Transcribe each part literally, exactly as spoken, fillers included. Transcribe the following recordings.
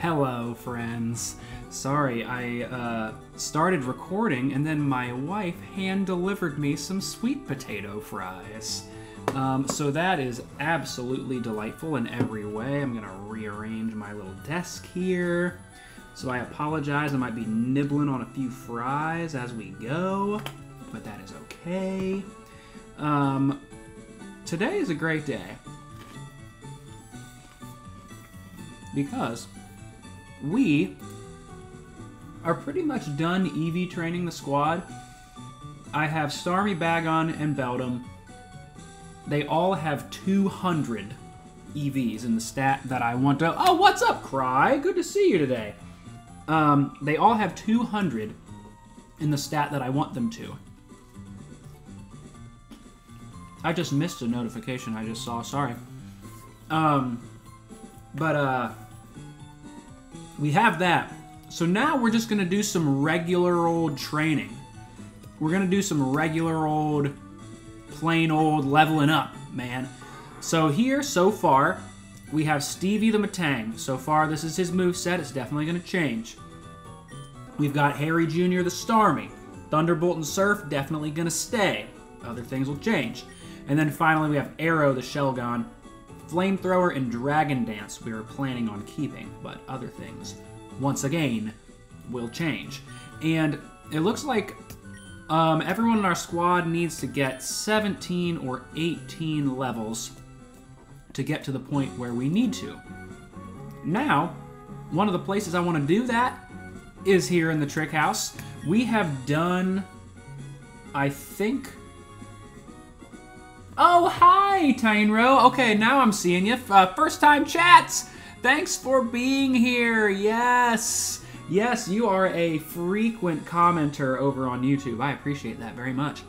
Hello, friends. Sorry, I uh, started recording and then my wife hand-delivered me some sweet potato fries. Um, so that is absolutely delightful in every way. I'm gonna rearrange my little desk here. So I apologize, I might be nibbling on a few fries as we go, but that is okay. Um, today is a great day. Because we are pretty much done Eevee training the squad. I have Starmie, Bagon, and Beldum. They all have two hundred E Vs in the stat that I want to... Oh, what's up, Cry? Good to see you today. Um, they all have two hundred in the stat that I want them to. I just missed a notification I just saw. Sorry. Um, but, uh... we have that. So now we're just gonna do some regular old training. We're gonna do some regular old, plain old leveling up, man. So here, so far, we have Stevie the Metang. So far, this is his moveset. It's definitely gonna change. We've got Harry Junior the Starmie. Thunderbolt and Surf, definitely gonna stay. Other things will change. And then finally, we have Arrow the Shelgon. Flamethrower and Dragon Dance we were planning on keeping, but other things, once again, will change. And it looks like um, everyone in our squad needs to get seventeen or eighteen levels to get to the point where we need to. Now, one of the places I want to do that is here in the Trick House. We have done, I think... Oh, hi, Tainro. Okay, now I'm seeing you. Uh, First-time chats! Thanks for being here. Yes. Yes, you are a frequent commenter over on YouTube. I appreciate that very much.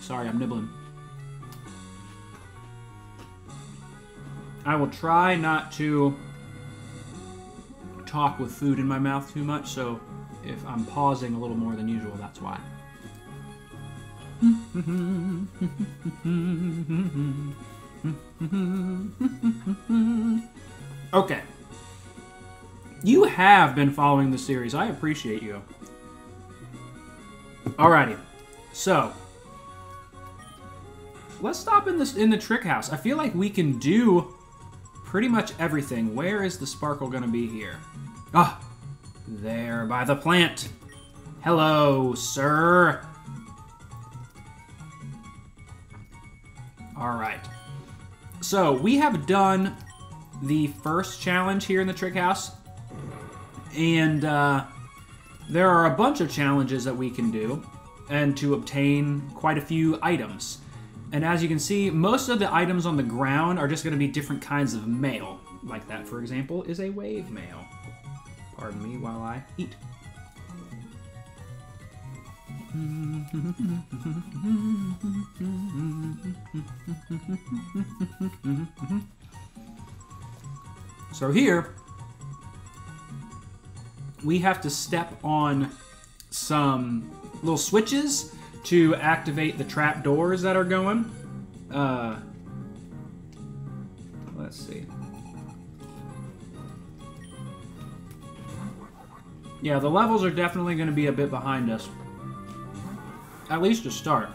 Sorry, I'm nibbling. I will try not to talk with food in my mouth too much, so... if I'm pausing a little more than usual, that's why. Okay. You have been following the series. I appreciate you. Alrighty. So, let's stop in this in the Trick House. I feel like we can do pretty much everything. Where is the sparkle going to be here? Ah! Oh. There, by the plant. Hello, sir. All right. So, we have done the first challenge here in the Trick House. And uh, there are a bunch of challenges that we can do and to obtain quite a few items. And as you can see, most of the items on the ground are just going to be different kinds of mail. Like that, for example, is a wave mail. Pardon me while I eat. So here, we have to step on some little switches to activate the trap doors that are going. Uh, let's see. Yeah, the levels are definitely going to be a bit behind us. At least to start.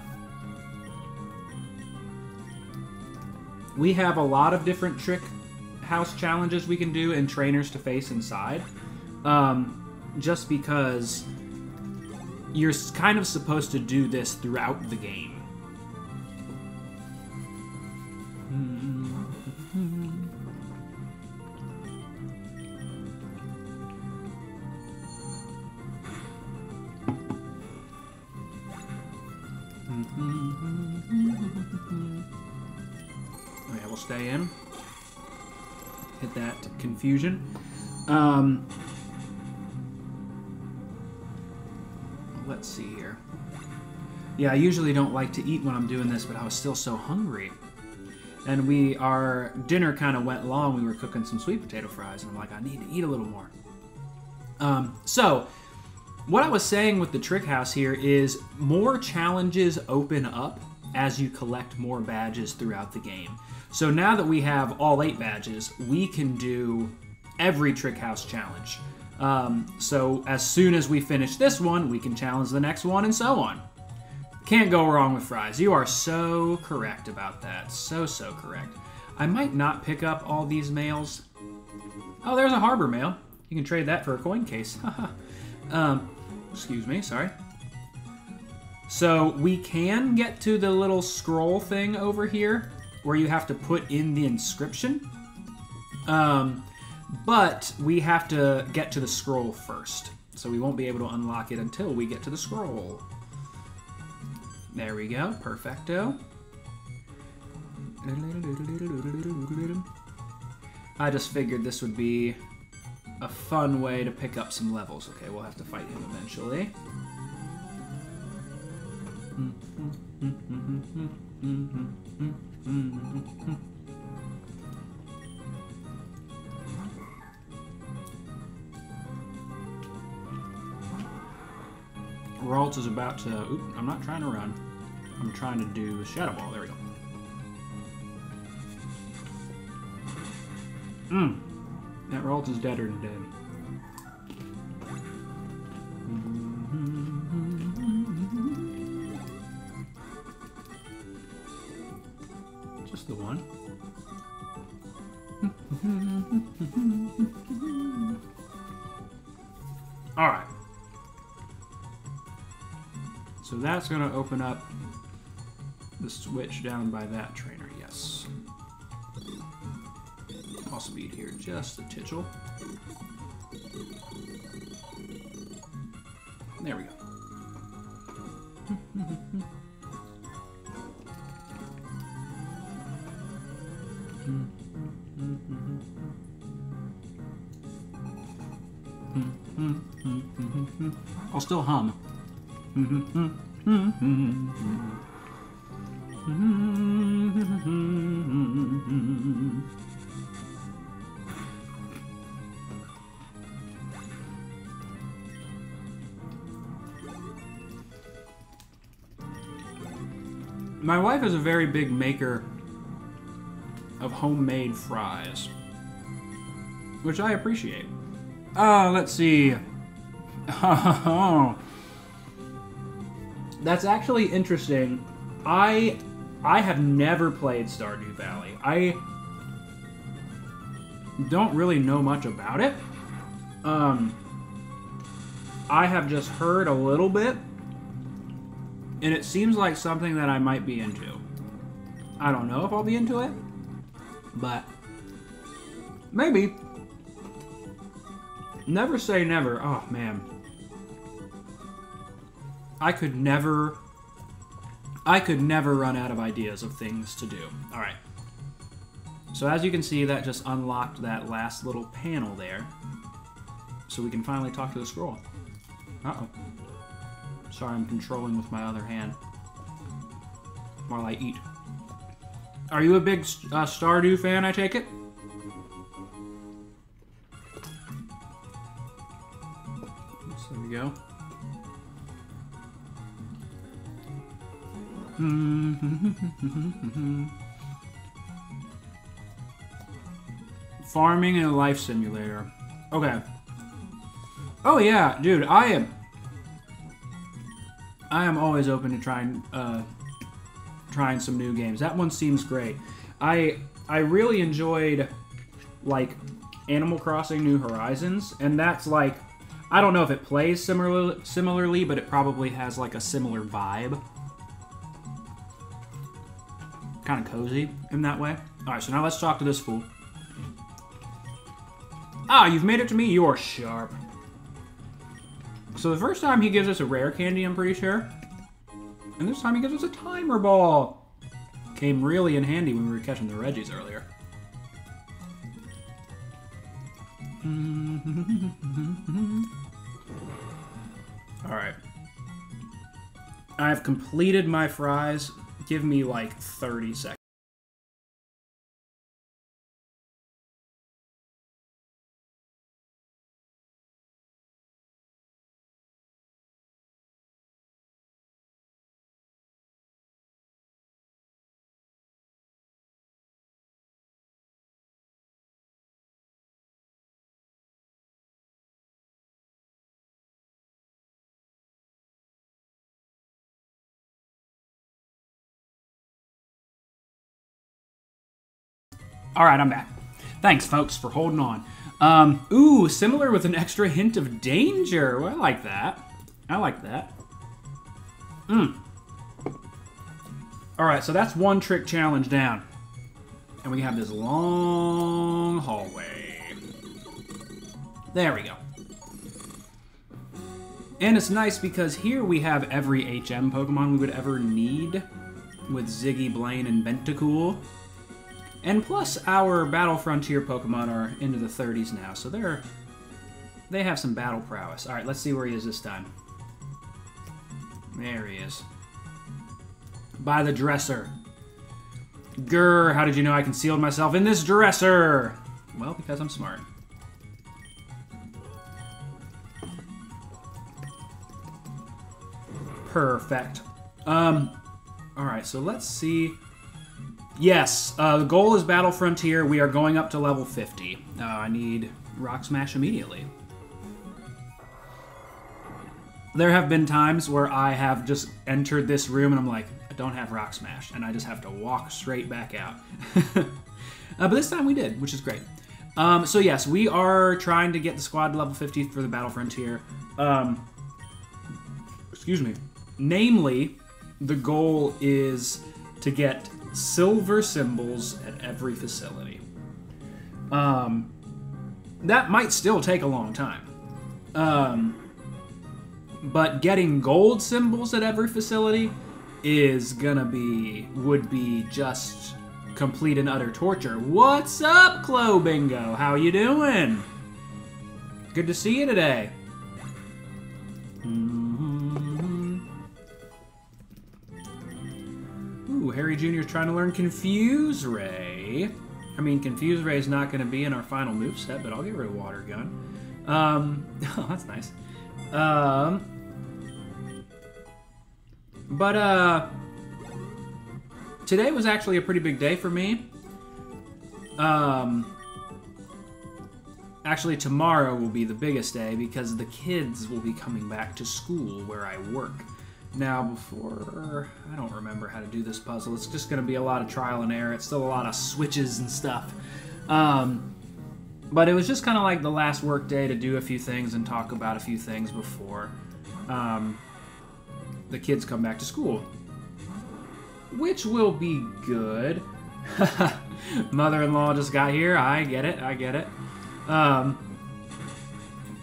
We have a lot of different Trick House challenges we can do and trainers to face inside. Um, just because you're kind of supposed to do this throughout the game. Stay in. Hit that confusion. Um, let's see here. Yeah, I usually don't like to eat when I'm doing this, but I was still so hungry. And we, our dinner kind of went long. We were cooking some sweet potato fries, and I'm like, I need to eat a little more. Um, so, what I was saying with the Trick House here is more challenges open up as you collect more badges throughout the game. So now that we have all eight badges, we can do every Trick House challenge. Um, so as soon as we finish this one, we can challenge the next one and so on. Can't go wrong with fries. You are so correct about that. So, so correct. I might not pick up all these mails. Oh, there's a harbor mail. You can trade that for a coin case. um, excuse me, sorry. So we can get to the little scroll thing over here where you have to put in the inscription. Um, but we have to get to the scroll first. So we won't be able to unlock it until we get to the scroll. There we go, perfecto. I just figured this would be a fun way to pick up some levels. Okay, we'll have to fight him eventually. Ralt is about to... Oop, I'm not trying to run. I'm trying to do the Shadow Ball. There we go. Mmm. That Ralt is deader than dead. Just the one. All right. So that's going to open up the switch down by that trainer. Yes. I'll speed here just a titchel. There we go. I'll still hum. My wife is a very big maker of homemade fries, which I appreciate. Ah, uh, let's see. Oh. That's actually interesting. I I have never played Stardew Valley. I don't really know much about it. Um, I have just heard a little bit, and it seems like something that I might be into. I don't know if I'll be into it, but maybe. Never say never. Oh, man. I could never, I could never run out of ideas of things to do. All right. So as you can see, that just unlocked that last little panel there. So we can finally talk to the scroll. Uh-oh. Sorry, I'm controlling with my other hand while I eat. Are you a big uh, Stardew fan, I take it? So there we go. Farming in a life simulator. Okay. Oh yeah, dude, I am I am always open to trying uh trying some new games. That one seems great. I I really enjoyed like Animal Crossing New Horizons, and that's like, I don't know if it plays similar, similarly, but it probably has like a similar vibe. Kind of cozy in that way. All right, so now let's talk to this fool. Ah, you've made it to me. You're sharp. So the first time he gives us a rare candy, I'm pretty sure. And this time he gives us a timer ball. Came really in handy when we were catching the Reggies earlier. All right. I've completed my fries. Give me like thirty seconds. All right, I'm back. Thanks, folks, for holding on. Um, ooh, similar with an extra hint of danger. Well, I like that. I like that. Mm. All right, so that's one trick challenge down. And we have this long hallway. There we go. And it's nice because here we have every H M Pokemon we would ever need with Ziggy, Blaine, and Ventacool. And plus, our Battle Frontier Pokemon are into the thirties now, so they're they have some battle prowess. All right, let's see where he is this time. There he is. By the dresser. Grr, how did you know I concealed myself in this dresser? Well, because I'm smart. Perfect. Um, alright, so let's see. Yes, uh, the goal is Battle Frontier. We are going up to level fifty. Uh, I need Rock Smash immediately. There have been times where I have just entered this room and I'm like, I don't have Rock Smash, and I just have to walk straight back out. uh, but this time we did, which is great. Um, so yes, we are trying to get the squad to level fifty for the Battle Frontier. Um, excuse me. Namely, the goal is to get silver symbols at every facility. Um, that might still take a long time. Um... But getting gold symbols at every facility is gonna be, would be just complete and utter torture. What's up, Clobingo? How you doing? Good to see you today. Mm-hmm. Ooh, Harry Junior is trying to learn Confuse Ray. I mean, Confuse Ray is not gonna be in our final moveset, but I'll get rid of Water Gun. Um, oh, that's nice. Um, but, uh, today was actually a pretty big day for me. Um, actually tomorrow will be the biggest day because the kids will be coming back to school where I work. Now before, I don't remember how to do this puzzle. It's just going to be a lot of trial and error. It's still a lot of switches and stuff. Um... But it was just kind of like the last work day to do a few things and talk about a few things before um, the kids come back to school. Which will be good. Mother-in-law just got here. I get it. I get it. Um,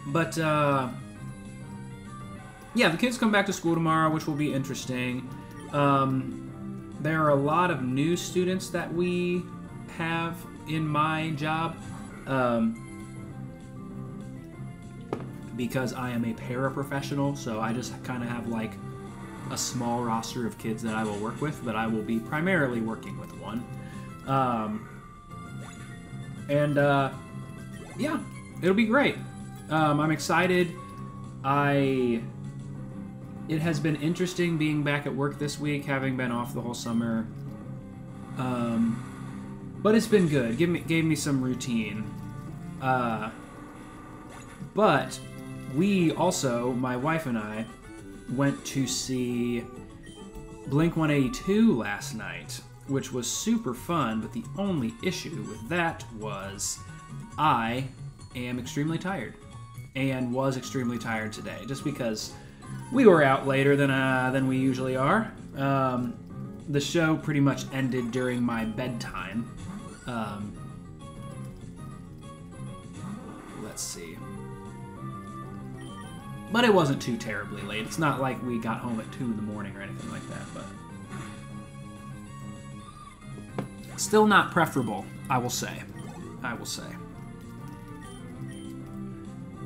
but, uh, yeah, the kids come back to school tomorrow, which will be interesting. Um, there are a lot of new students that we have in my job. Um, because I am a paraprofessional, so I just kind of have like a small roster of kids that I will work with, but I will be primarily working with one. Um, and uh, yeah, it'll be great. Um, I'm excited. I it has been interesting being back at work this week, having been off the whole summer. Um, But it's been good. Give me, gave me some routine. Uh, but we also, my wife and I, went to see Blink one eighty-two last night, which was super fun, but the only issue with that was I am extremely tired, and was extremely tired today, just because we were out later than, uh, than we usually are. Um, the show pretty much ended during my bedtime. Um, let's see. But it wasn't too terribly late. It's not like we got home at two in the morning or anything like that, but still not preferable, I will say. I will say.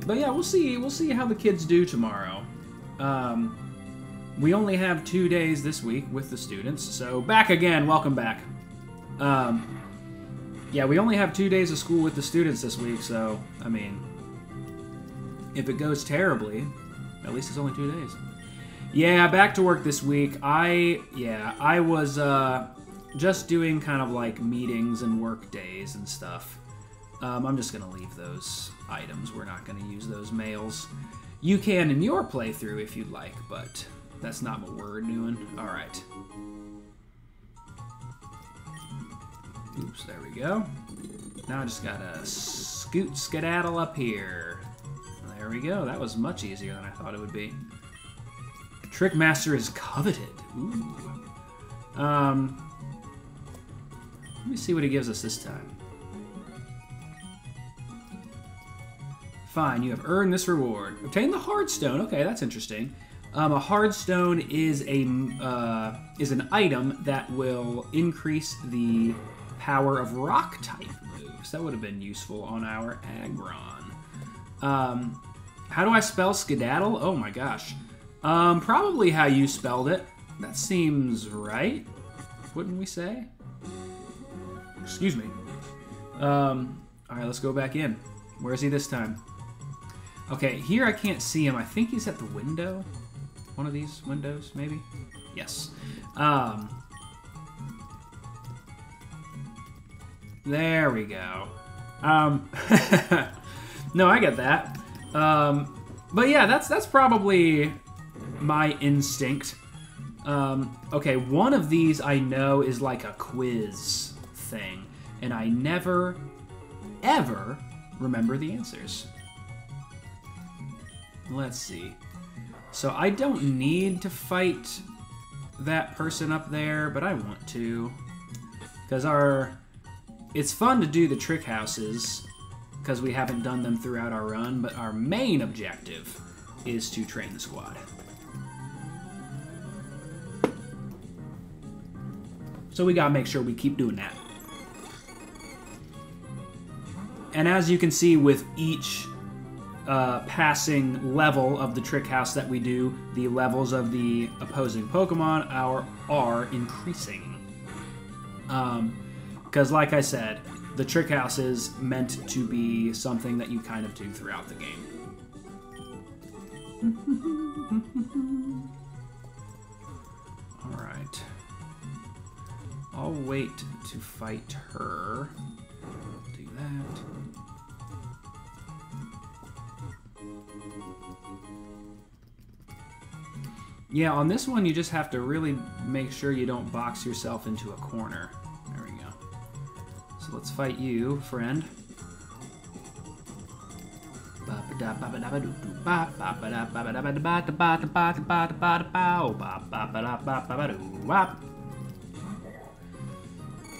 But yeah, we'll see. We'll see how the kids do tomorrow. Um, we only have two days this week with the students, so back again. Welcome back. Um... Yeah, we only have two days of school with the students this week, so, I mean, if it goes terribly, at least it's only two days. Yeah, back to work this week. I, yeah, I was uh, just doing kind of like meetings and work days and stuff. Um, I'm just going to leave those items. We're not going to use those mails. You can in your playthrough if you'd like, but that's not what we're doing. All right. Oops, there we go. Now I just gotta scoot skedaddle up here. There we go. That was much easier than I thought it would be. Trick Master is coveted. Ooh. Um, let me see what he gives us this time. Fine, you have earned this reward. Obtain the Hardstone. Okay, that's interesting. Um, a Hardstone is a uh, is an item that will increase the power of rock type moves. That would have been useful on our Aggron. Um, how do I spell skedaddle? Oh my gosh. Um, probably how you spelled it. That seems right, wouldn't we say? Excuse me. Um, all right, let's go back in. Where is he this time? Okay, here I can't see him. I think he's at the window. One of these windows, maybe? Yes. Um, there we go. Um, no, I get that. Um, but yeah, that's, that's probably my instinct. Um, okay, one of these I know is like a quiz thing, and I never, ever remember the answers. Let's see. So I don't need to fight that person up there, but I want to. Because our... It's fun to do the trick houses, because we haven't done them throughout our run, but our main objective is to train the squad. So we gotta make sure we keep doing that. And as you can see, with each uh, passing level of the trick house that we do, the levels of the opposing Pokemon are, are increasing. Because, um, like I said, the trick house is meant to be something that you kind of do throughout the game. Alright. I'll wait to fight her. I'll do that. Yeah, on this one you just have to really make sure you don't box yourself into a corner. There we go. So let's fight you, friend.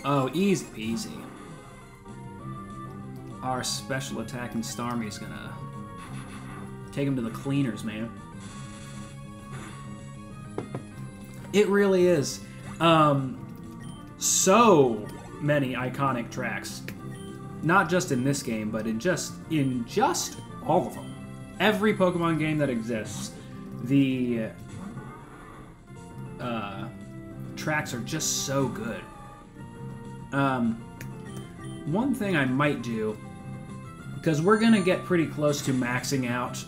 Oh, easy peasy. Our special attacking Starmie's gonna take him to the cleaners, man. It really is. Um, so many iconic tracks. Not just in this game, but in just, in just all of them. Every Pokemon game that exists, the uh, tracks are just so good. Um, one thing I might do, because we're going to get pretty close to maxing out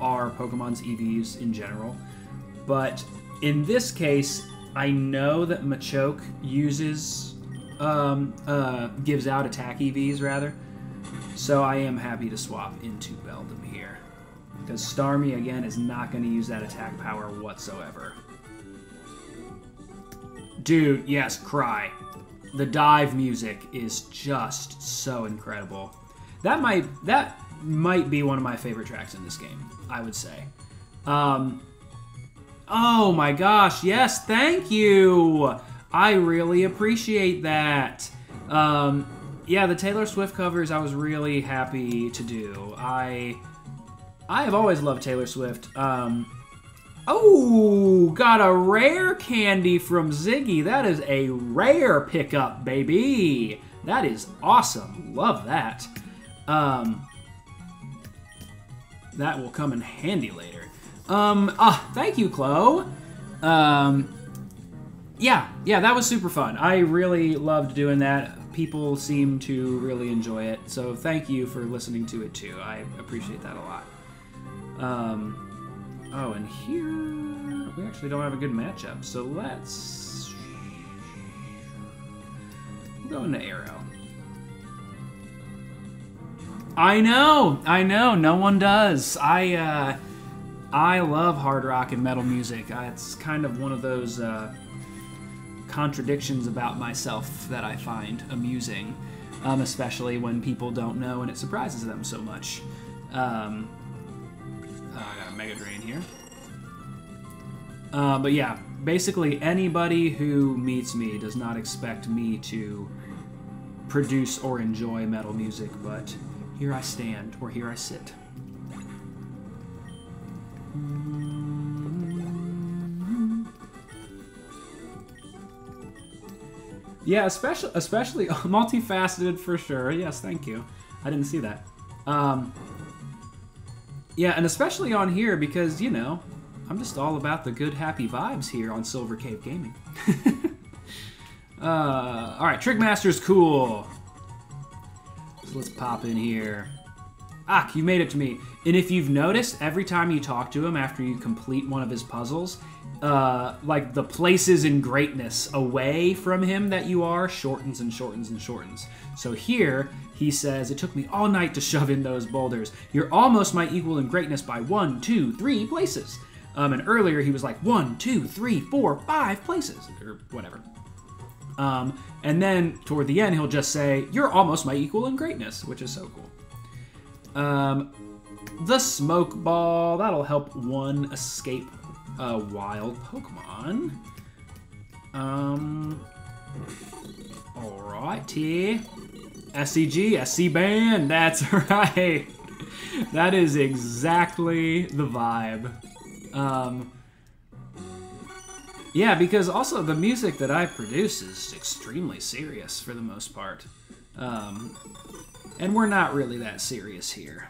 our Pokemon's E Vs in general, but in this case, I know that Machoke uses, um, uh, gives out attack E Vs, rather, so I am happy to swap into Beldum here, because Starmie, again, is not going to use that attack power whatsoever. Dude, yes, Cry. The dive music is just so incredible. That might that might be one of my favorite tracks in this game, I would say. Um, oh my gosh, yes, thank you! I really appreciate that. Um, yeah, the Taylor Swift covers I was really happy to do. I, I have always loved Taylor Swift. Um, Oh, got a rare candy from Ziggy. That is a rare pickup, baby. That is awesome. Love that. Um, that will come in handy later. Um, ah, thank you, Chloe. Um, yeah, yeah, that was super fun. I really loved doing that. People seem to really enjoy it. So thank you for listening to it, too. I appreciate that a lot. Um... Oh, and here we actually don't have a good matchup, so let's go into Arrow. I know, I know, no one does. I uh, I love hard rock and metal music. I, it's kind of one of those uh, contradictions about myself that I find amusing, um, especially when people don't know and it surprises them so much. Um, uh, I got a Mega Drain here. Uh, but yeah, basically anybody who meets me does not expect me to produce or enjoy metal music, but here I stand, or here I sit. Yeah, especially, especially multifaceted for sure. Yes, thank you. I didn't see that. Um, yeah, and especially on here because, you know, I'm just all about the good, happy vibes here on Silver Cave Gaming. uh, all right, Trickmaster's cool. So let's pop in here. Ak, you made it to me. And if you've noticed, every time you talk to him after you complete one of his puzzles, uh, like the places in greatness away from him that you are shortens and shortens and shortens. So here, he says, it took me all night to shove in those boulders. You're almost my equal in greatness by one, two, three places. Um, and earlier he was like, one, two, three, four, five places, or whatever. Um, and then toward the end, he'll just say, you're almost my equal in greatness, which is so cool. Um, the smoke ball, that'll help one escape a wild Pokemon. Um, all right, here. S C G, S C band, that's right. That is exactly the vibe. Um, yeah, because also the music that I produce is extremely serious for the most part. Um, and we're not really that serious here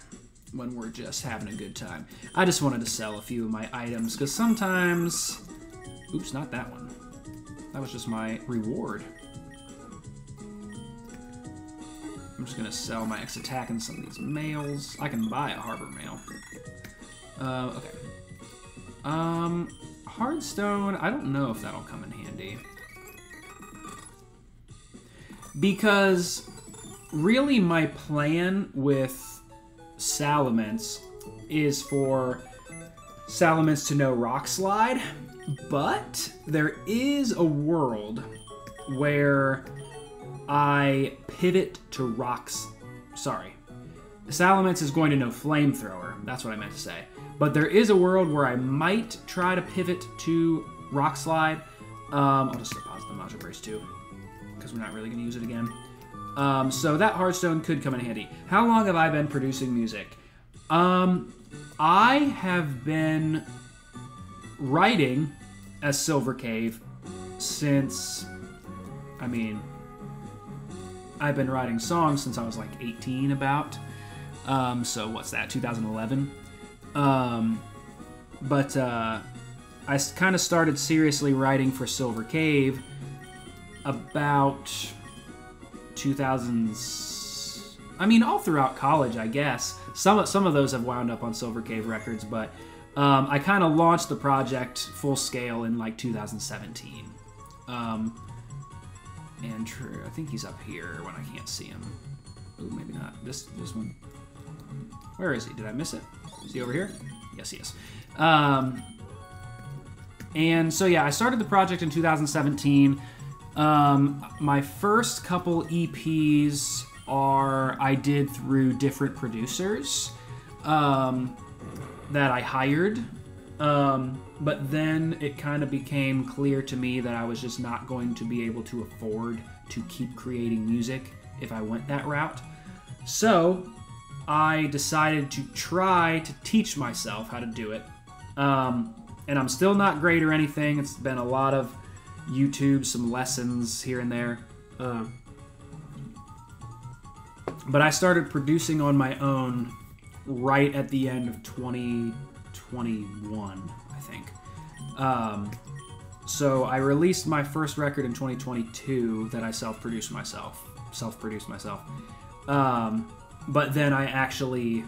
when we're just having a good time. I just wanted to sell a few of my items because sometimes... Oops, not that one. That was just my reward. I'm just going to sell my X attack and some of these mails. I can buy a harbor mail. Uh, okay. Um, hardstone, I don't know if that'll come in handy. Because really my plan with Salamence is for Salamence to know Rock Slide, but there is a world where I pivot to rocks. Sorry. Salamence is going to know Flamethrower. That's what I meant to say. But there is a world where I might try to pivot to Rock Slide. Um, I'll just deposit the Major Brace too, because we're not really going to use it again. Um, so that Hearthstone could come in handy. How long have I been producing music? Um, I have been writing as Silver Cave since, I mean, I've been writing songs since I was like eighteen about. Um, so what's that, two thousand eleven? Um, but, uh, I kind of started seriously writing for Silver Cave about two thousands, I mean, all throughout college, I guess. Some, some of those have wound up on Silver Cave Records, but, um, I kind of launched the project full scale in, like, two thousand seventeen. Um, and true, I think he's up here when I can't see him. Ooh, maybe not. This, this one. Where is he? Did I miss it? Is he over here? Yes, he is. Um, and so, yeah, I started the project in two thousand seventeen. Um, my first couple E Ps are I did through different producers um, that I hired. Um, but then it kind of became clear to me that I was just not going to be able to afford to keep creating music if I went that route. So I decided to try to teach myself how to do it. Um, and I'm still not great or anything. It's been a lot of YouTube, some lessons here and there. Uh, but I started producing on my own right at the end of twenty twenty-one, I think. Um, so I released my first record in twenty twenty-two that I self-produced myself. Self-produced myself. Um... But then I actually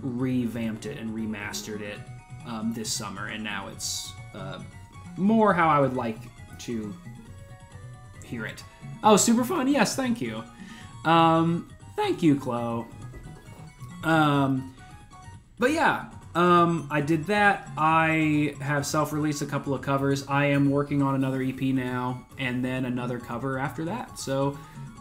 revamped it and remastered it um, this summer, and now it's uh, more how I would like to hear it. Oh, super fun! Yes, thank you. Um, thank you, Chloe. Um, but yeah, Um, I did that. I have self-released a couple of covers. I am working on another E P now, and then another cover after that. So,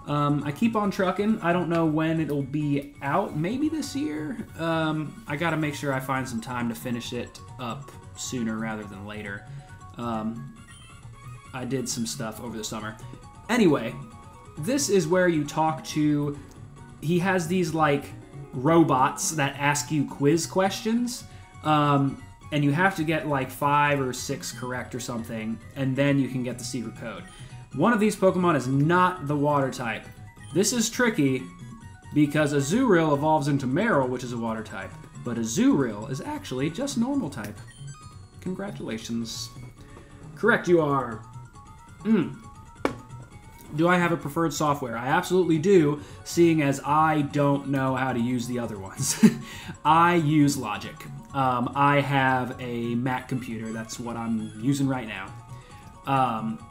um, I keep on trucking. I don't know when it'll be out. Maybe this year? Um, I gotta make sure I find some time to finish it up sooner rather than later. Um, I did some stuff over the summer. Anyway, this is where you talk to... He has these, like... robots that ask you quiz questions, um, and you have to get like five or six correct or something, and then you can get the secret code. One of these Pokemon is not the water type. This is tricky because Azurill evolves into Marill, which is a water type, but Azurill is actually just normal type. Congratulations. Correct you are. Mm. Do I have a preferred software? I absolutely do, seeing as I don't know how to use the other ones. I use Logic. Um, I have a Mac computer. That's what I'm using right now. Um,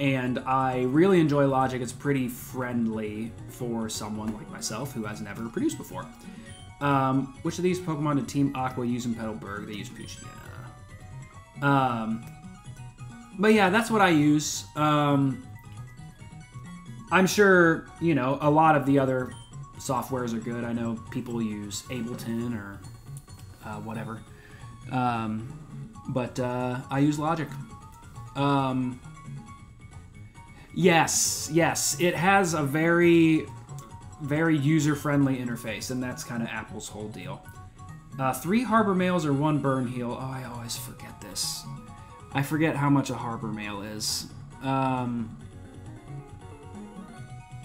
and I really enjoy Logic. It's pretty friendly for someone like myself who has never produced before. Um, which of these Pokemon did Team Aqua use in Petalburg? They use Puchia. Um, but yeah, that's what I use. Um... I'm sure, you know, a lot of the other softwares are good. I know people use Ableton or uh, whatever. Um, but uh, I use Logic. Um, yes, yes. It has a very, very user-friendly interface, and that's kind of Apple's whole deal. Uh, three Harbor Mails or one Burn Heal. Oh, I always forget this. I forget how much a Harbor Mail is. Um...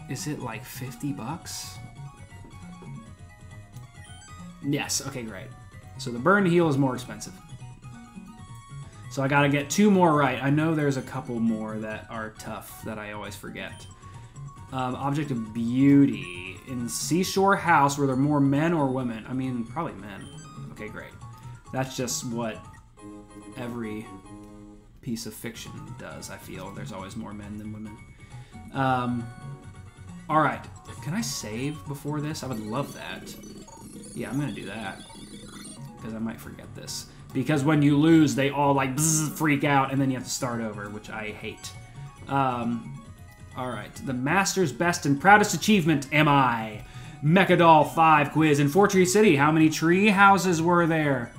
Is it like fifty bucks? Yes, okay, great. So the burn heal is more expensive. So I gotta get two more right. I know there's a couple more that are tough that I always forget. Um, object of beauty. In Seashore House, were there more men or women? I mean, probably men. Okay, great. That's just what every piece of fiction does, I feel. There's always more men than women. Um... Alright, can I save before this? I would love that. Yeah, I'm gonna do that. Because I might forget this. Because when you lose, they all like bzz, freak out, and then you have to start over, which I hate. Um, Alright, the master's best and proudest achievement am I. Mechadoll five quiz in Fortree City. How many tree houses were there?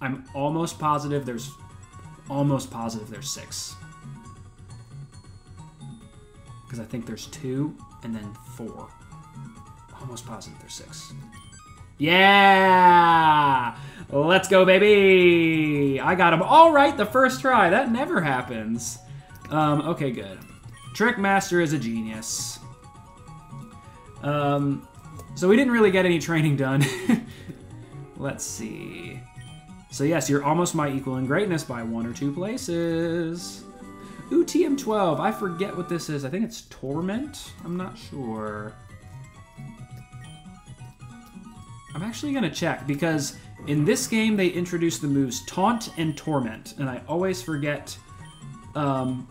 I'm almost positive there's... Almost positive there's six. Because I think there's two, and then four. Almost positive there's six. Yeah! Let's go, baby! I got him all right the first try. That never happens. Um, okay, good. Trickmaster is a genius. Um, so we didn't really get any training done. Let's see. So yes, you're almost my equal in greatness by one or two places. Ooh, T M twelve. I forget what this is. I think it's Torment? I'm not sure. I'm actually going to check, because in this game they introduced the moves Taunt and Torment, and I always forget, um,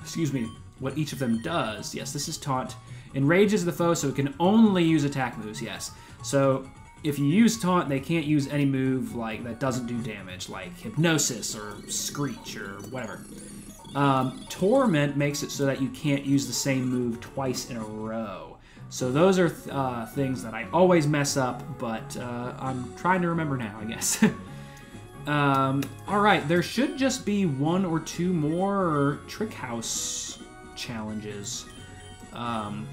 excuse me, what each of them does. Yes, this is Taunt. Enrages the foe, so it can only use attack moves, yes. So if you use Taunt, they can't use any move like that doesn't do damage, like Hypnosis or Screech or whatever. Um, Torment makes it so that you can't use the same move twice in a row. So those are th uh, things that I always mess up, but uh, I'm trying to remember now, I guess. um, Alright, there should just be one or two more Trick House challenges. Um,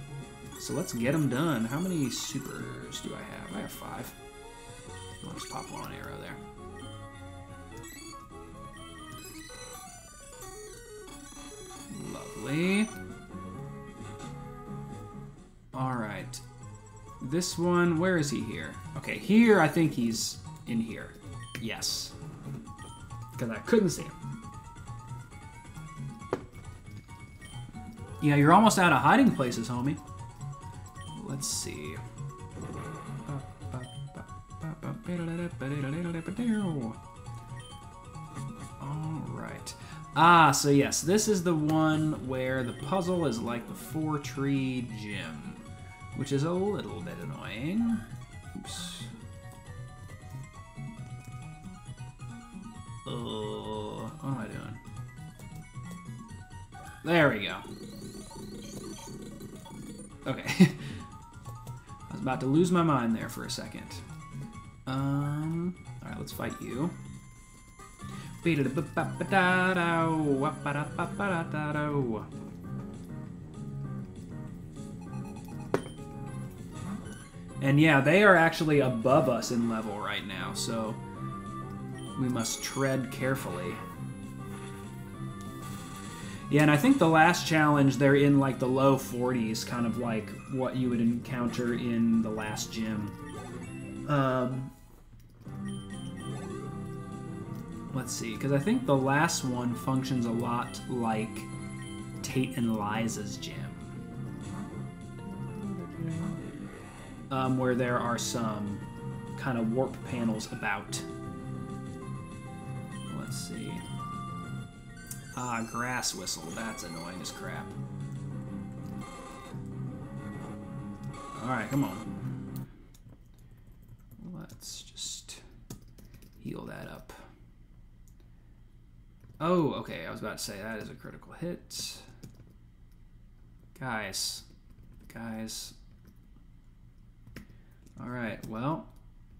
so let's get them done. How many supers do I have? I have five. I'll just pop one arrow there. Lovely. Alright. This one, where is he here? Okay, here, I think he's in here. Yes. Because I couldn't see him. Yeah, you're almost out of hiding places, homie. Let's see. Alright. Ah, so yes, this is the one where the puzzle is like the four-tree gym, which is a little bit annoying. Oops. Oh, what am I doing? There we go. Okay. I was about to lose my mind there for a second. Um, all right, let's fight you. And yeah, they are actually above us in level right now, so we must tread carefully. Yeah, and I think the last challenge, they're in like the low forties, kind of like what you would encounter in the last gym. Um, let's see, because I think the last one functions a lot like Tate and Liza's gym. Um, where there are some kind of warp panels about. Let's see. Ah, grass whistle. That's annoying as crap. Alright, come on. Let's just heal that up. Oh, okay. I was about to say that is a critical hit. Guys. Guys. Alright, well,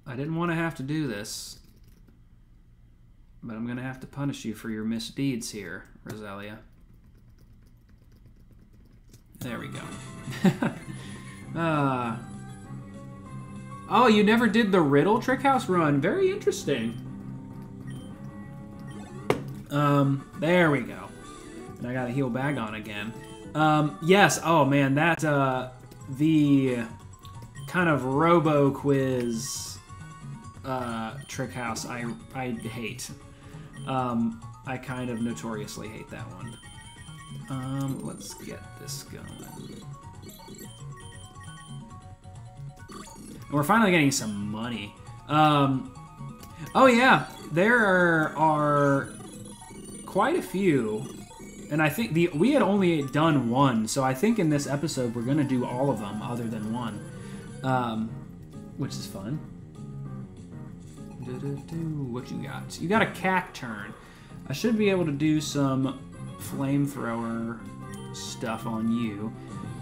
I didn't want to have to do this, but I'm going to have to punish you for your misdeeds here, Rosalia. There we go. uh, oh, you never did the Riddle Trick House run. Very interesting. Um, there we go. And I got a heal bag on again. Um, yes, oh man, that, uh, the... kind of robo quiz uh, trick house I, I hate. Um, I kind of notoriously hate that one. Um, let's get this going. We're finally getting some money. Um, oh yeah, there are, are quite a few, and I think the we had only done one, so I think in this episode we're gonna do all of them other than one. Um, which is fun. Do, do, do. What you got? You got a Cacturn. I should be able to do some flamethrower stuff on you.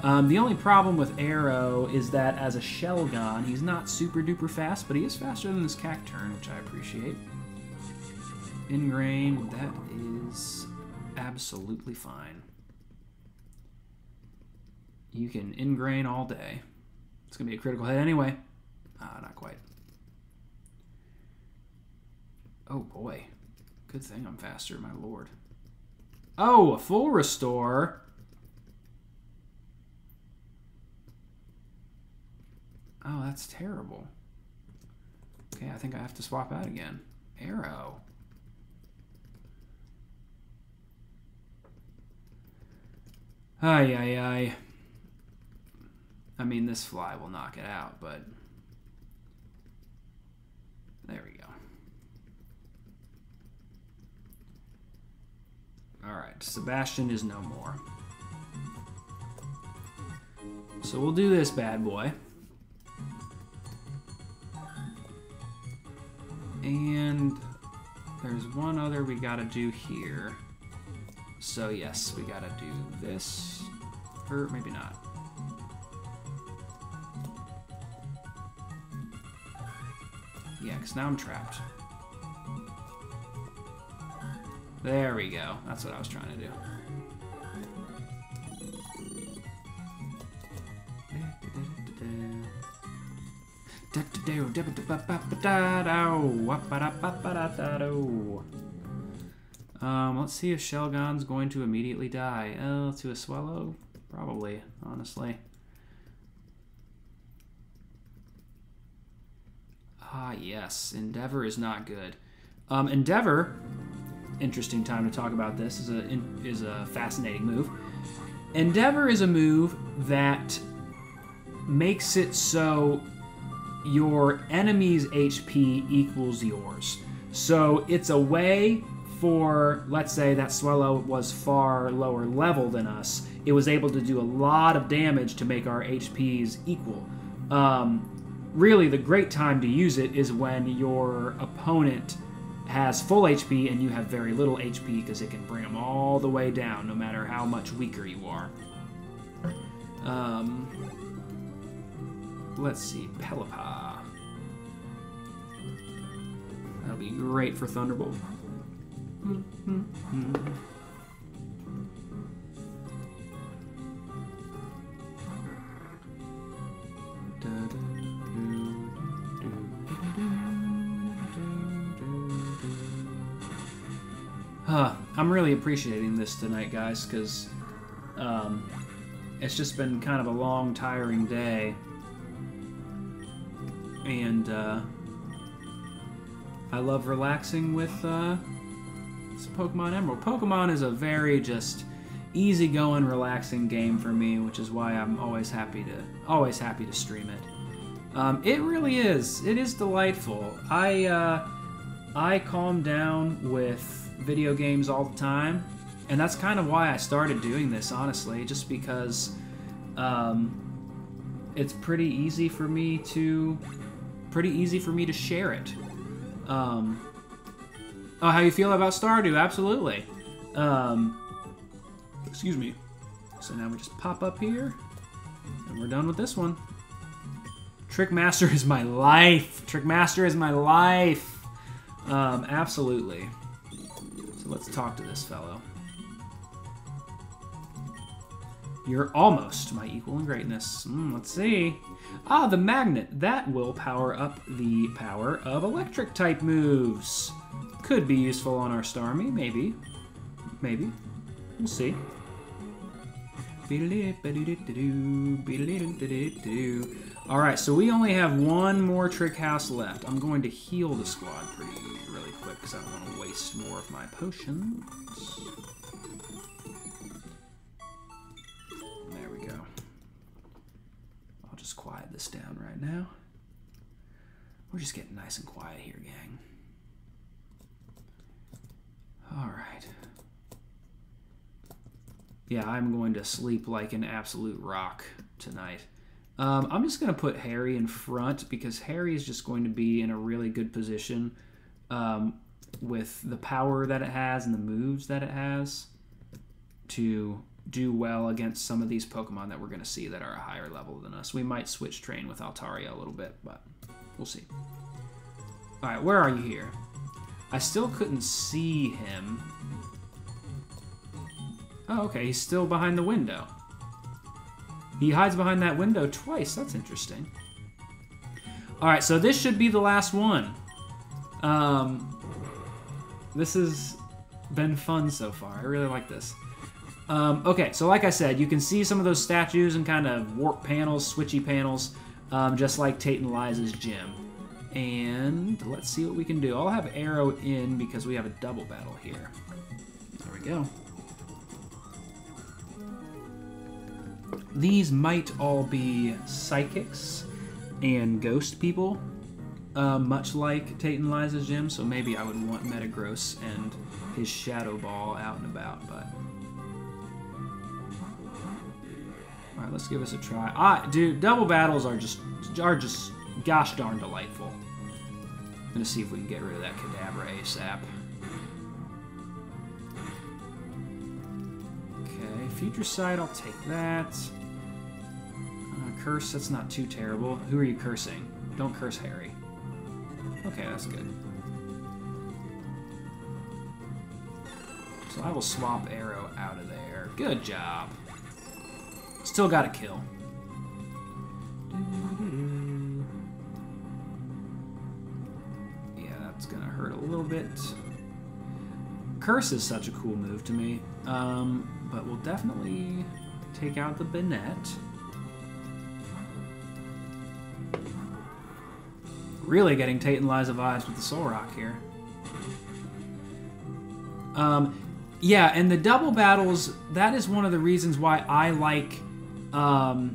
Um, the only problem with Arrow is that as a Shelgon, he's not super duper fast, but he is faster than this Cacturn, which I appreciate. Ingrain, that is absolutely fine. You can ingrain all day. It's going to be a critical hit anyway. Ah, not quite. Oh, boy. Good thing I'm faster, my lord. Oh, a full restore? Oh, that's terrible. Okay, I think I have to swap out again. Arrow. Ay, ay, ay. I mean, this fly will knock it out, but there we go. Alright, Sebastian is no more. So we'll do this bad boy. And there's one other we gotta do here. So yes, we gotta do this. Or maybe not. Yeah, because now I'm trapped. There we go. That's what I was trying to do. Um, let's see if Shelgon's going to immediately die. Oh, to a Swellow? Probably, honestly. Ah, yes. Endeavor is not good. Um, Endeavor, interesting time to talk about this, is a, is a fascinating move. Endeavor is a move that makes it so your enemy's H P equals yours. So it's a way for, let's say that Swellow was far lower level than us, it was able to do a lot of damage to make our H Ps equal. Um... Really, the great time to use it is when your opponent has full H P and you have very little H P because it can bring them all the way down no matter how much weaker you are. Um, let's see, Pelipah. That'll be great for Thunderbolt. Mm-hmm. Mm-hmm. Huh, I'm really appreciating this tonight, guys, because um, it's just been kind of a long, tiring day, and uh, I love relaxing with uh, some Pokemon Emerald. Pokemon is a very just easygoing, relaxing game for me, which is why I'm always happy to always happy to stream it. Um, it really is. It is delightful. I uh, I calm down with video games all the time, and that's kind of why I started doing this, honestly, just because um, it's pretty easy for me to pretty easy for me to share it. Um, oh, how you feel about Stardew? Absolutely. Um, excuse me. So now we just pop up here, and we're done with this one. Trick Master is my life. Trick Master is my life. Um, absolutely. Let's talk to this fellow. You're almost my equal in greatness. Mm, let's see. Ah, the magnet. That will power up the power of electric type moves. Could be useful on our Starmie, maybe. Maybe. We'll see. Alright, so we only have one more trick house left. I'm going to heal the squad pretty really quick because I don't want to waste more of my potions. There we go. I'll just quiet this down right now. We're just getting nice and quiet here, gang. Alright. Yeah, I'm going to sleep like an absolute rock tonight. Um, I'm just going to put Harry in front because Harry is just going to be in a really good position um, with the power that it has and the moves that it has to do well against some of these Pokemon that we're going to see that are a higher level than us. We might switch train with Altaria a little bit, but we'll see. All right, where are you here? I still couldn't see him. Oh, okay, he's still behind the window. He hides behind that window twice. That's interesting. All right, so this should be the last one. Um, this has been fun so far. I really like this. Um, okay, so like I said, you can see some of those statues and kind of warp panels, switchy panels, um, just like Tate and Liza's gym. And let's see what we can do. I'll have Arrow in because we have a double battle here. There we go. These might all be psychics and ghost people, uh, much like Tate and Liza's gym, so maybe I would want Metagross and his Shadow Ball out and about, but... Alright, let's give us a try. Ah, dude, double battles are just, are just gosh darn delightful. I'm gonna see if we can get rid of that Kadabra ASAP. Okay, Future Sight, I'll take that. Uh, curse, that's not too terrible. Who are you cursing? Don't curse Harry. Okay, that's good. So I will swap Arrow out of there. Good job. Still got a kill. Yeah, that's gonna hurt a little bit. Curse is such a cool move to me. Um... But we'll definitely take out the Banette. Really getting Tate and Liza vibes with the Solrock here. Um, yeah, and the double battles, that is one of the reasons why I like... Um,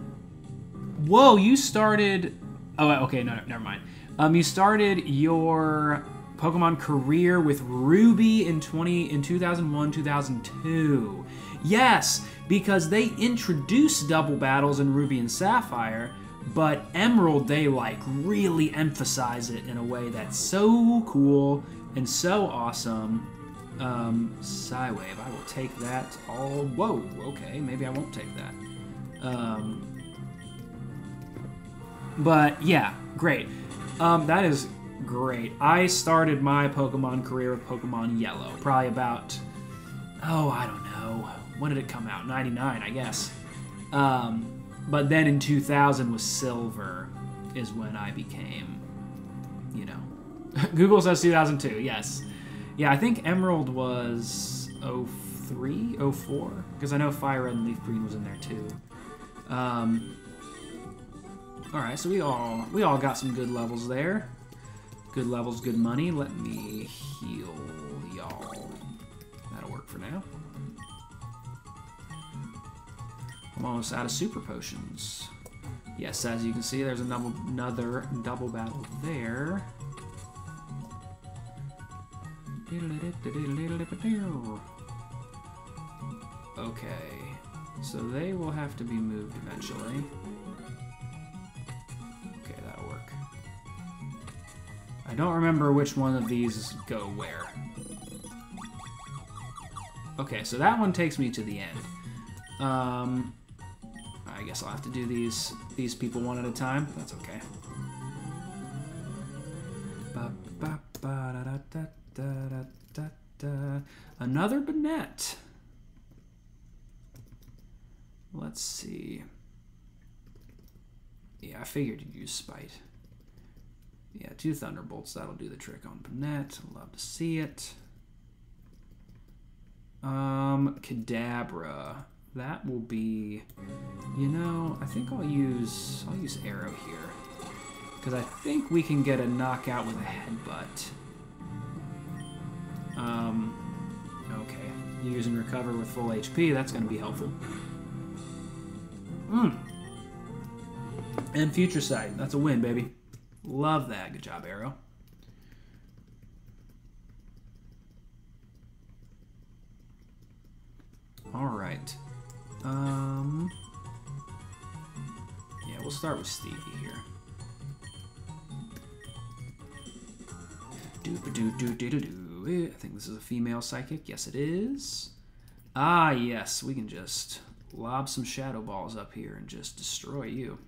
whoa, you started... Oh, okay, no, no never mind. Um, you started your Pokemon career with Ruby in two thousand one, two thousand two. Yes, because they introduced double battles in Ruby and Sapphire, but Emerald, they like really emphasize it in a way that's so cool and so awesome. Um, Psywave, I will take that all. Whoa, okay, maybe I won't take that. Um, but yeah, great. Um, that is great. I started my Pokemon career with Pokemon Yellow, probably about, oh, I don't know. When did it come out? ninety-nine, I guess. Um, but then in two thousand was Silver is when I became, you know. Google says two thousand two, yes. Yeah, I think Emerald was oh three, oh four, because I know Fire Red and Leaf Green was in there too. Um, all right, so we all we all got some good levels there. Good levels, good money. Let me heal y'all. That'll work for now. I'm almost out of super potions. Yes, as you can see, there's another, another double battle there. Okay, so they will have to be moved eventually. Okay, that'll work. I don't remember which one of these go where. Okay, so that one takes me to the end. Um, I guess I'll have to do these these people one at a time. That's okay. Ba, ba, ba, da, da, da. Da, da, da, da. Another Banette. Let's see. Yeah, I figured you'd use Spite. Yeah, two Thunderbolts, that'll do the trick on Banette. Love to see it. Um, Kadabra. That will be, you know, I think I'll use I'll use Arrow here, because I think we can get a knockout with a headbutt. Um, okay. Use and recover with full H P. That's going to be helpful. Mm. And Future Sight. That's a win, baby. Love that. Good job, Arrow. Alright. Um, yeah, we'll start with Stevie here. Doop-a-doo-doo-doo-doo-doo. I think this is a female psychic. Yes, it is. Ah, yes. We can just lob some shadow balls up here and just destroy you.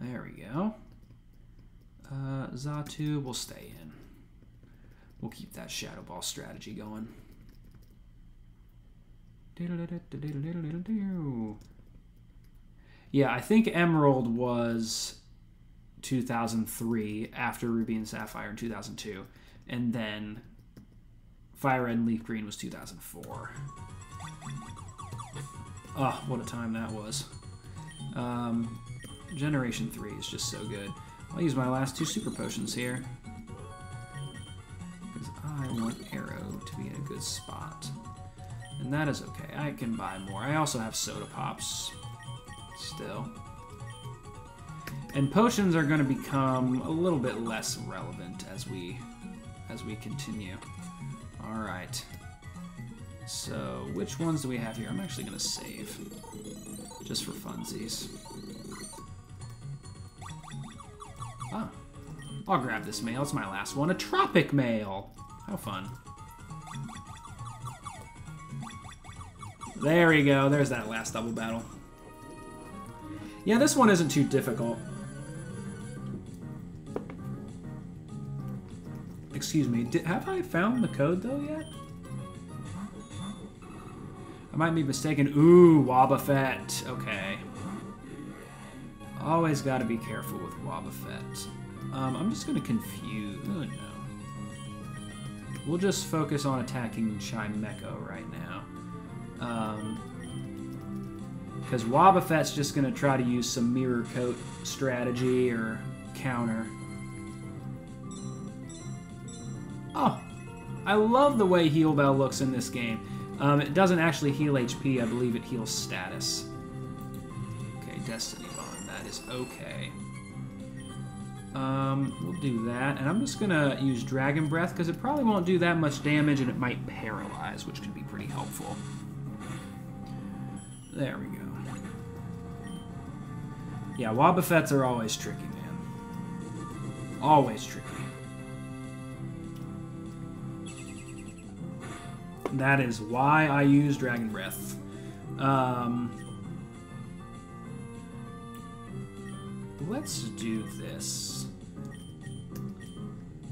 There we go. Uh, Zatu will stay in. We'll keep that shadow ball strategy going. Yeah, I think Emerald was two thousand three after Ruby and Sapphire in two thousand two. And then Fire Red and Leaf Green was two thousand four. Oh, what a time that was. Um, Generation three is just so good. I'll use my last two super potions here, because I want Arrow to be in a good spot. And that is okay. I can buy more. I also have Soda Pops still. And potions are going to become a little bit less relevant as we... as we continue. Alright. So, which ones do we have here? I'm actually going to save. Just for funsies. Ah. I'll grab this male. It's my last one. A Tropic Male! How fun. There we go. There's that last double battle. Yeah, this one isn't too difficult. Excuse me, did, have I found the code, though, yet? I might be mistaken. Ooh, Wobbuffet. Okay. Always got to be careful with Wobbuffet. Um, I'm just going to confuse... Oh, no. We'll just focus on attacking Chimecho right now. Um, because Wobbuffet's just going to try to use some Mirror Coat strategy or counter. Oh, I love the way Heal Bell looks in this game. Um, it doesn't actually heal H P, I believe it heals status. Okay, Destiny Bond, that is okay. Um, we'll do that, and I'm just gonna use Dragon Breath, because it probably won't do that much damage, and it might paralyze, which could be pretty helpful. There we go. Yeah, Wobbuffets are always tricky, man. Always tricky. That is why I use Dragon Breath. Um, let's do this.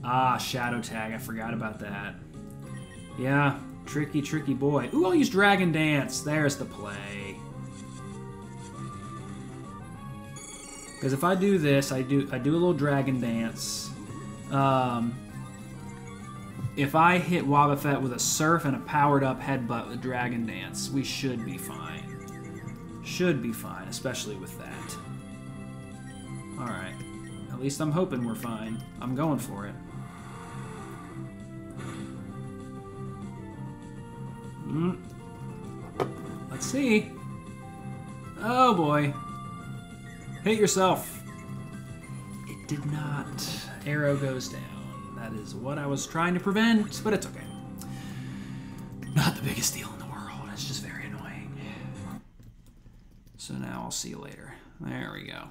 Ah, Shadow Tag. I forgot about that. Yeah, tricky, tricky boy. Ooh, I'll use Dragon Dance. There's the play. Because if I do this, I do I do a little Dragon Dance. Um, if I hit Wobbuffet with a Surf and a powered-up Headbutt with Dragon Dance, we should be fine. Should be fine, especially with that. Alright. At least I'm hoping we're fine. I'm going for it. Mm. Let's see. Oh, boy. Hit yourself. It did not. Arrow goes down. That is what I was trying to prevent, but it's okay. Not the biggest deal in the world. It's just very annoying. So now I'll see you later. There we go.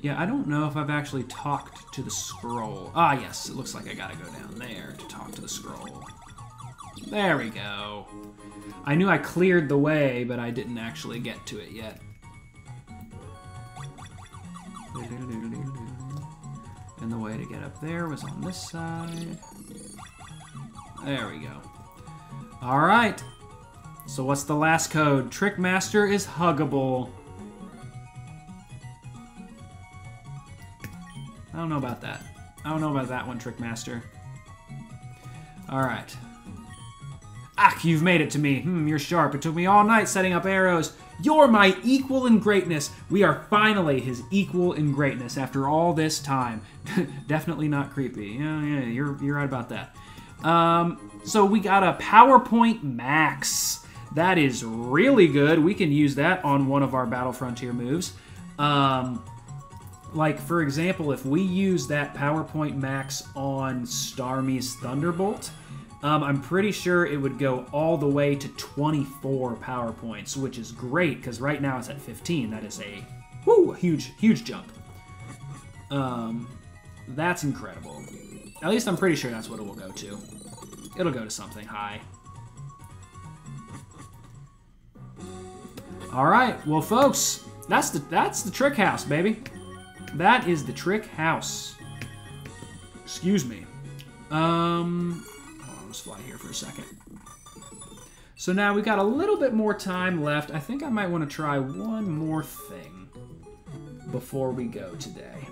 Yeah, I don't know if I've actually talked to the scroll. Ah, yes, it looks like I gotta go down there to talk to the scroll. There we go. I knew I cleared the way, but I didn't actually get to it yet. And the way to get up there was on this side. There we go. Alright. So what's the last code? Trickmaster is huggable. I don't know about that. I don't know about that one, Trickmaster. Alright. Ach, you've made it to me. Hmm, you're sharp. It took me all night setting up arrows. You're my equal in greatness. We are finally his equal in greatness after all this time. Definitely not creepy. Yeah, yeah, you're, you're right about that. Um, so we got a PowerPoint Max. That is really good. We can use that on one of our Battle Frontier moves. Um... Like, for example, if we use that PowerPoint Max on Starmie's Thunderbolt, um, I'm pretty sure it would go all the way to twenty-four PowerPoints, which is great, because right now it's at fifteen. That is a woo, huge, huge jump. Um, that's incredible. At least I'm pretty sure that's what it will go to. It'll go to something high. All right. Well, folks, that's the, that's the trick house, baby. That is the trick house. Excuse me. Um, hold on, let's fly here for a second. So now we've got a little bit more time left. I think I might want to try one more thing before we go today.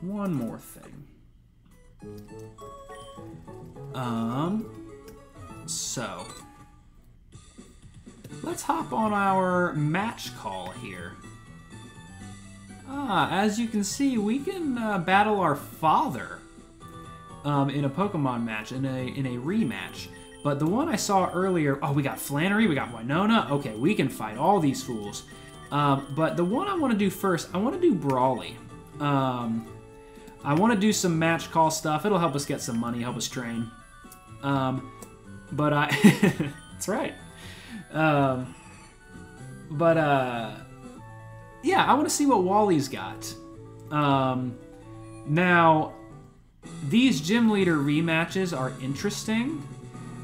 One more thing. Um, so let's hop on our match call here. Ah, as you can see, we can uh, battle our father um, in a Pokemon match, in a in a rematch. But the one I saw earlier... Oh, we got Flannery, we got Winona. Okay, we can fight all these fools. Um, but the one I want to do first, I want to do Brawly. Um, I want to do some match call stuff. It'll help us get some money, help us train. Um, but I... That's right. Um, but, uh... yeah, I want to see what Wally's got. Um, now, these gym leader rematches are interesting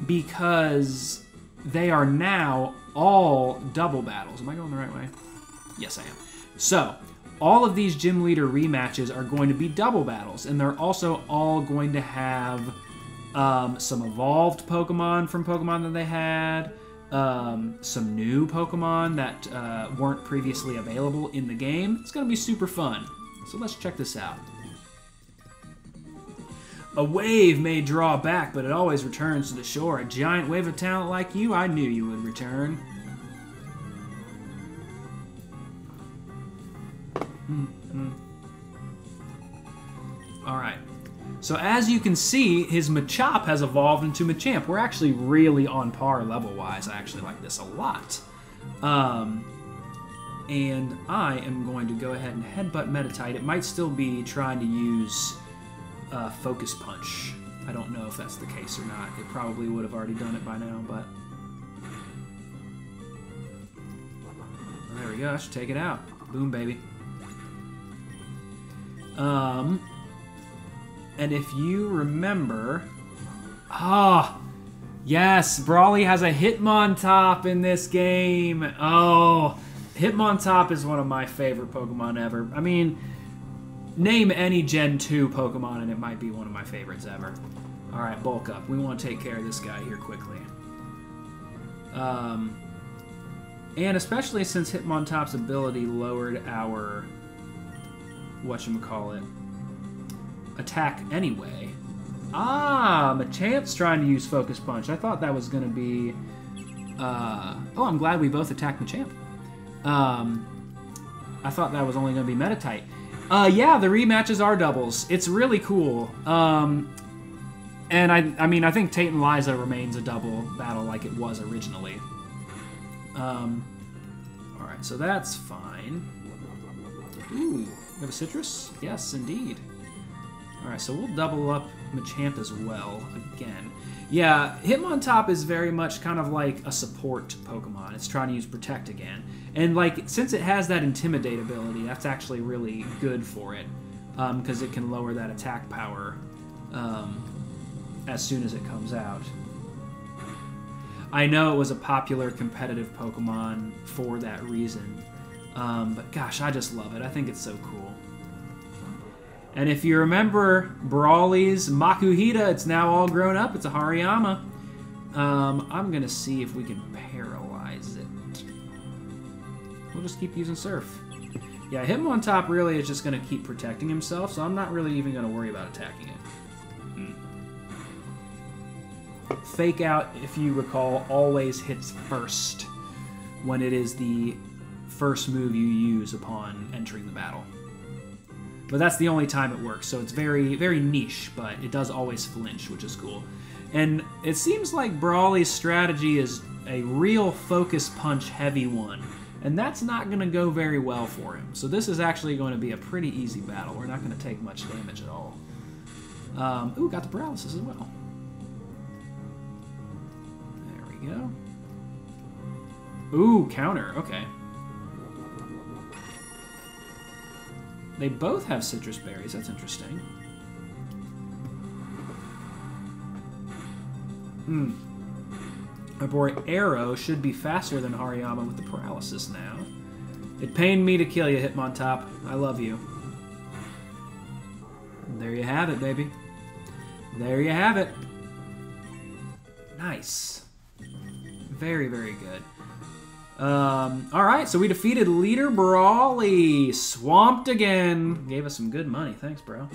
because they are now all double battles. Am I going the right way? Yes, I am. So, all of these gym leader rematches are going to be double battles, and they're also all going to have um, some evolved Pokemon from Pokemon that they had. Um, some new Pokemon that uh, weren't previously available in the game. It's going to be super fun. So let's check this out. A wave may draw back, but it always returns to the shore. A giant wave of talent like you, I knew you would return. Mm-hmm. Alright. So as you can see, his Machop has evolved into Machamp. We're actually really on par level-wise. I actually like this a lot. Um, and I am going to go ahead and Headbutt Meditite. It might still be trying to use uh, Focus Punch. I don't know if that's the case or not. It probably would have already done it by now, but... we go. I should take it out. Boom, baby. Um, and if you remember... Ah! Oh, yes, Brawly has a Hitmontop in this game. Oh, Hitmontop is one of my favorite Pokemon ever. I mean, name any Gen two Pokemon and it might be one of my favorites ever. Alright, bulk up. We want to take care of this guy here quickly. Um, and especially since Hitmontop's ability lowered our... whatchamacallit, attack anyway. Ah, Machamp's trying to use Focus Punch. I thought that was going to be... Uh, oh, I'm glad we both attacked Machamp. Um, I thought that was only going to be Meditite. Uh, yeah, the rematches are doubles. It's really cool. Um, and I, I mean, I think Tate and Liza remains a double battle like it was originally. Um, Alright, so that's fine. Ooh. Have a citrus? Yes, indeed. Alright, so we'll double up Machamp as well, again. Yeah, Hitmontop is very much kind of like a support Pokemon. It's trying to use Protect again. And, like, since it has that Intimidate ability, that's actually really good for it. Because um, it can lower that attack power um, as soon as it comes out. I know it was a popular competitive Pokemon for that reason. Um, but gosh, I just love it. I think it's so cool. And if you remember Brawly's Makuhita, it's now all grown up. It's a Hariyama. Um, I'm going to see if we can paralyze it. We'll just keep using Surf. Yeah, Hitmontop really is just going to keep protecting himself, so I'm not really even going to worry about attacking it. Hmm. Fake Out, if you recall, always hits first when it is the... first move you use upon entering the battle. But that's the only time it works, so it's very, very niche, but it does always flinch, which is cool. And it seems like Brawly's strategy is a real Focus Punch heavy one, and that's not going to go very well for him. So this is actually going to be a pretty easy battle. We're not going to take much damage at all. Um, ooh, got the paralysis as well. There we go. Ooh, counter, okay. They both have citrus berries. That's interesting. Hmm. My boy Arrow should be faster than Hariyama with the paralysis now. It pained me to kill you, Hitmontop. I love you. There you have it, baby. There you have it. Nice. Very, very good. Um, alright, so we defeated Leader Brawly. Swamped again. Gave us some good money. Thanks, bro.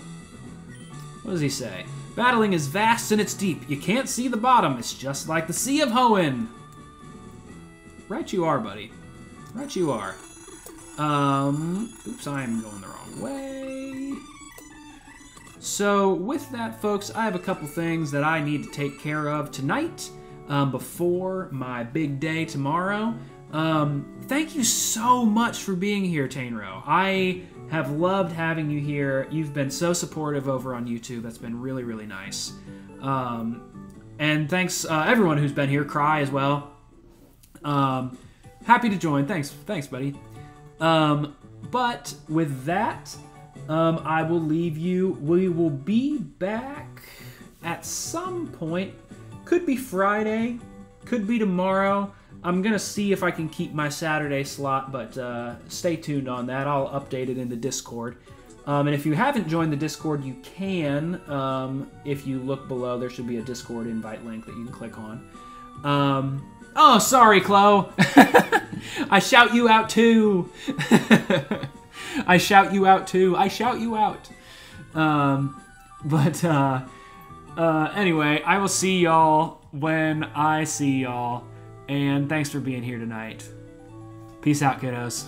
What does he say? Battling is vast and it's deep. You can't see the bottom. It's just like the Sea of Hoenn. Right you are, buddy. Right you are. Um, oops, I am going the wrong way. So, with that, folks, I have a couple things that I need to take care of tonight, um, before my big day tomorrow. Um, thank you so much for being here, Tainro. I have loved having you here. You've been so supportive over on YouTube. That's been really, really nice. Um, and thanks, uh, everyone who's been here. Cry as well. Um, happy to join. Thanks. Thanks, buddy. Um, but with that, um, I will leave you. We will be back at some point. Could be Friday. Could be tomorrow. I'm going to see if I can keep my Saturday slot, but uh, stay tuned on that. I'll update it in the Discord. Um, and if you haven't joined the Discord, you can. Um, if you look below, there should be a Discord invite link that you can click on. Um, oh, sorry, Chloe. I shout you out, too. I shout you out, too. I shout you out. Um, but uh, uh, anyway, I will see y'all when I see y'all. And thanks for being here tonight. Peace out, kiddos.